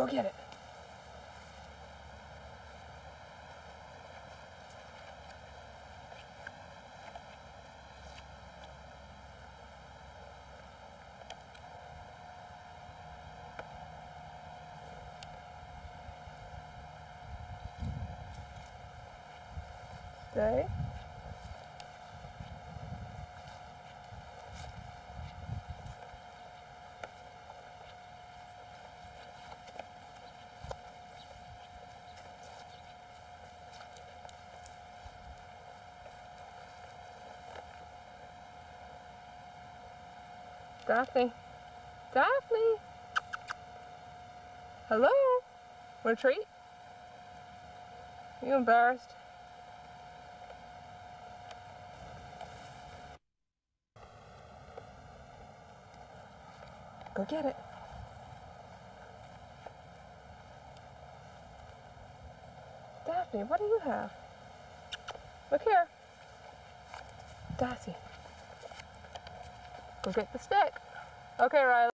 Go get it. Stay. Daphne. Daphne. Hello. Want a treat? Are you embarrassed? Go get it. Daphne, what do you have? Look here. Daphne. Go get the stick. Okay, Riley.